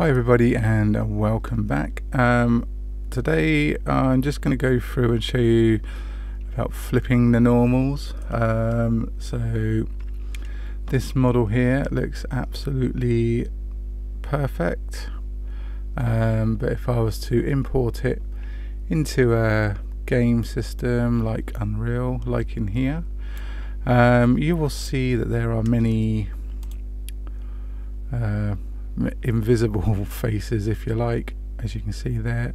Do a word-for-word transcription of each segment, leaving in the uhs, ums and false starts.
Hi everybody and welcome back. Um, today I'm just going to go through and show you about flipping the normals. Um, so this model here looks absolutely perfect, um, but if I was to import it into a game system like Unreal, like in here, um, you will see that there are many uh, invisible faces, if you like, as you can see there,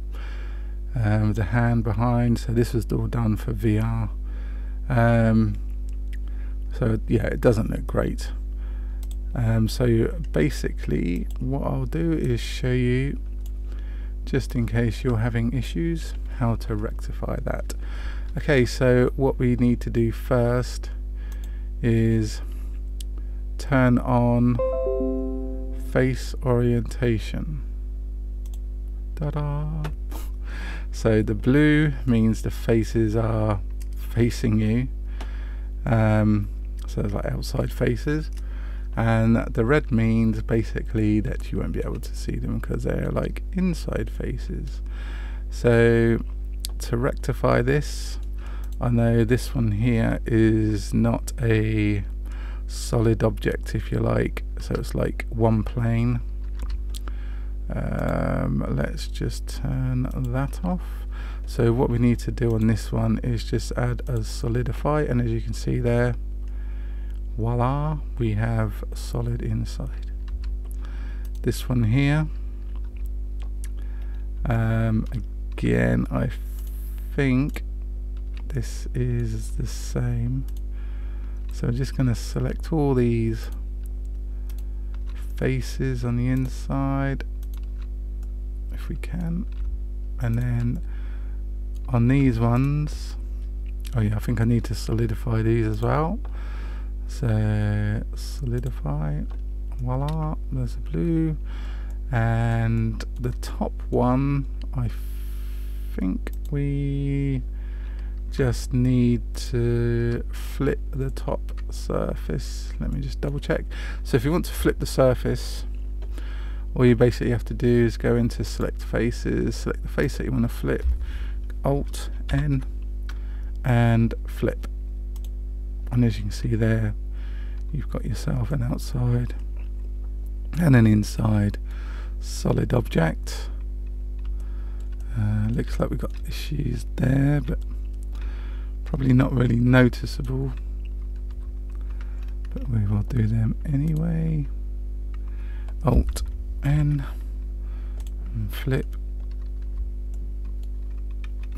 um, the hand behind. So this was all done for V R, um, so yeah, it doesn't look great. Um, so basically what I'll do is show you, just in case you're having issues, how to rectify that. Okay, so what we need to do first is turn on face orientation. Ta-da! So the blue means the faces are facing you, um, so there's like outside faces, and the red means basically that you won't be able to see them because they're like inside faces. So to rectify this, I know this one here is not a solid object, if you like, so it's like one plane. Um, let's just turn that off. So what we need to do on this one is just add a solidify, and as you can see there, voila, we have solid inside. This one here, um, again, I think this is the same. So I'm just going to select all these faces on the inside, if we can, and then on these ones, oh yeah, I think I need to solidify these as well. So solidify, voila, there's the blue, and the top one, I think we just need to flip the top surface. Let me just double check. So if you want to flip the surface, all you basically have to do is go into select faces, select the face that you want to flip, Alt N, and flip, and as you can see there, you've got yourself an outside and an inside solid object. Uh, looks like we've got issues there, but probably not really noticeable, but we will do them anyway. Alt N and flip,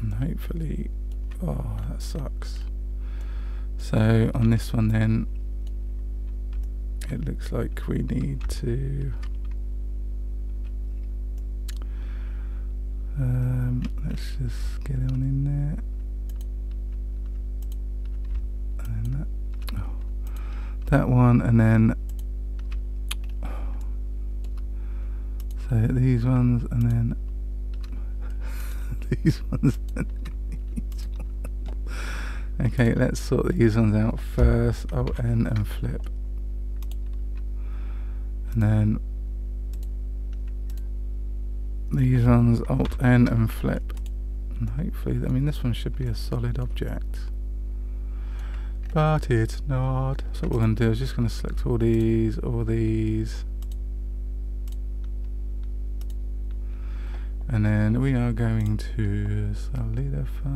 and hopefully, oh, that sucks. So on this one then, it looks like we need to um, let's just get on in there. That, oh, that one, and then oh, so these ones, and then these ones, and then these ones. Okay, let's sort these ones out first. Alt N and flip, and then these ones, Alt N and flip, and hopefully, I mean, this one should be a solid object, but it's not. So what we're going to do is just going to select all these, all these, and then we are going to solidify.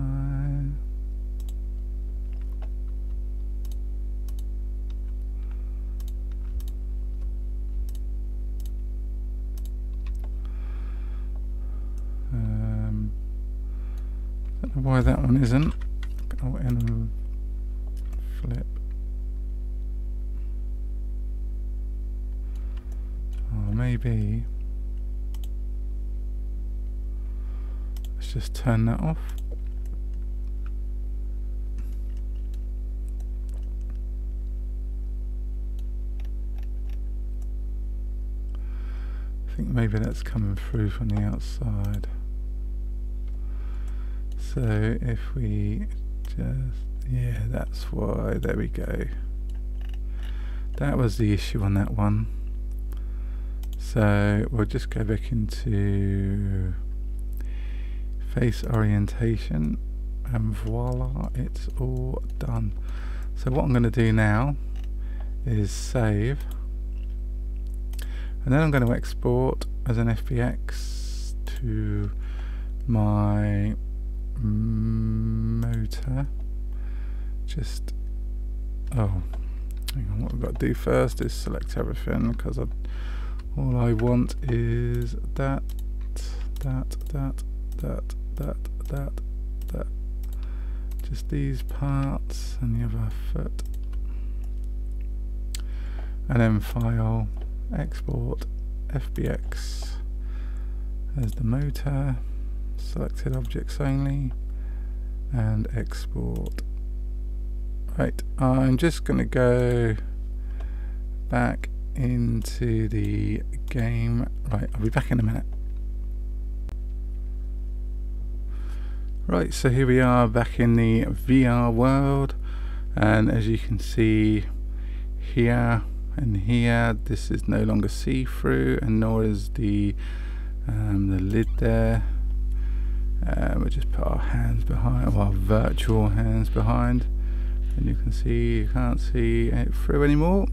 Um, I don't know why that one isn't. Oh, and flip. Or maybe let's just turn that off. I think maybe that's coming through from the outside. So if we just, yeah, that's why, there we go. That was the issue on that one. So we'll just go back into face orientation, and voila, it's all done. So what I'm going to do now is save, and then I'm going to export as an F B X to my motor. Just oh hang on, what we've got to do first is select everything, because I, all I want is that, that, that, that, that, that, that, just these parts and the other foot, and then file, export, F B X as the motor, selected objects only, and export. Right, I'm just going to go back into the game. Right, I'll be back in a minute. Right, so here we are back in the V R world, and as you can see here and here, this is no longer see-through, and nor is the um, the lid there. Uh, we'll just put our hands behind, or our virtual hands behind, and you can see you can't see it through anymore.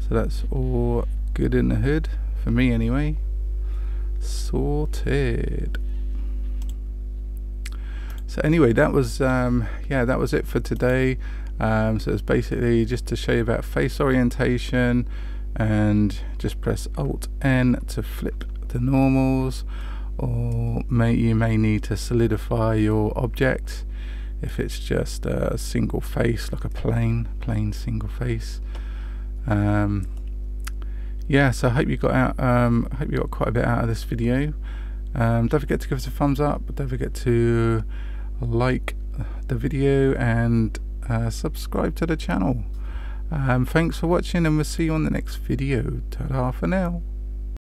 So that's all good in the hood, for me anyway. Sorted. So anyway, that was um, yeah, that was it for today. Um, so it's basically just to show you about face orientation, and just press Alt N to flip the normals, or may you may need to solidify your object if it's just a single face, like a plane, plain single face. Um, yeah, so I hope you got out. Um, I hope you got quite a bit out of this video. Um, don't forget to give us a thumbs up. Don't forget to like the video and uh, subscribe to the channel. Um, thanks for watching, and we'll see you on the next video. Ta-da for now.